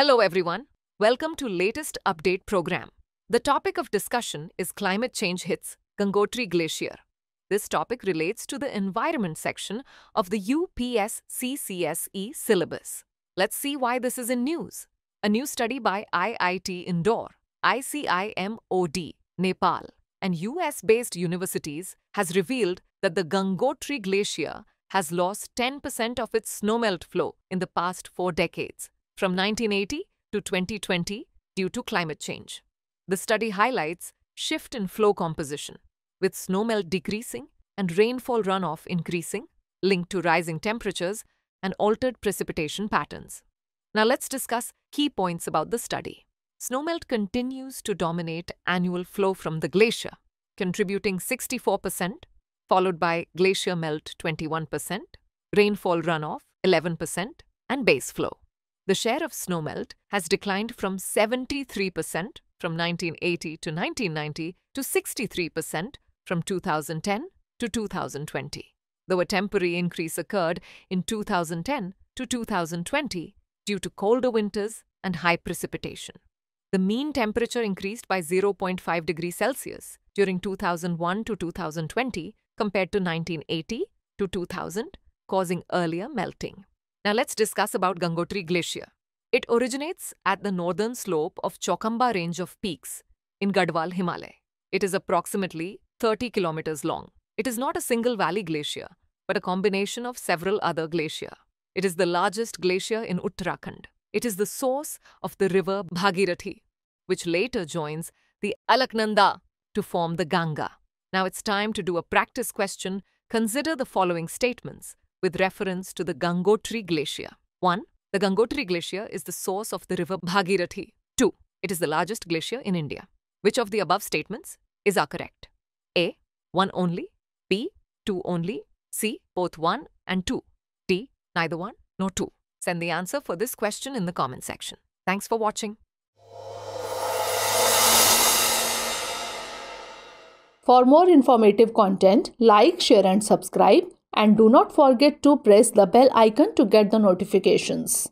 Hello everyone, welcome to latest update program. The topic of discussion is climate change hits Gangotri Glacier. This topic relates to the environment section of the UPSC CSE syllabus. Let's see why this is in news. A new study by IIT Indore, ICIMOD, Nepal, and US-based universities has revealed that the Gangotri Glacier has lost 10% of its snowmelt flow in the past 4 decades, from 1980 to 2020, due to climate change. The study highlights shift in flow composition, with snowmelt decreasing and rainfall runoff increasing, linked to rising temperatures and altered precipitation patterns. Now let's discuss key points about the study. Snowmelt continues to dominate annual flow from the glacier, contributing 64%, followed by glacier melt 21%, rainfall runoff 11%, and base flow. The share of snowmelt has declined from 73% from 1980 to 1990 to 63% from 2010 to 2020, though a temporary increase occurred in 2010 to 2020 due to colder winters and high precipitation. The mean temperature increased by 0.5 degrees Celsius during 2001 to 2020 compared to 1980 to 2000, causing earlier melting. Now let's discuss about Gangotri Glacier. It originates at the northern slope of Chaukamba range of peaks in Garhwal Himalaya. It is approximately 30 kilometers long. It is not a single valley glacier, but a combination of several other glaciers. It is the largest glacier in Uttarakhand. It is the source of the river Bhagirathi, which later joins the Alaknanda to form the Ganga. Now it's time to do a practice question. Consider the following statements with reference to the Gangotri Glacier. 1. The Gangotri Glacier is the source of the river Bhagirathi. 2. It is the largest glacier in India. Which of the above statements is correct? A. 1 only. B. 2 only. C. Both 1 and 2. D. Neither 1 nor 2. Send the answer for this question in the comment section. Thanks for watching. For more informative content, like, share and subscribe. And do not forget to press the bell icon to get the notifications.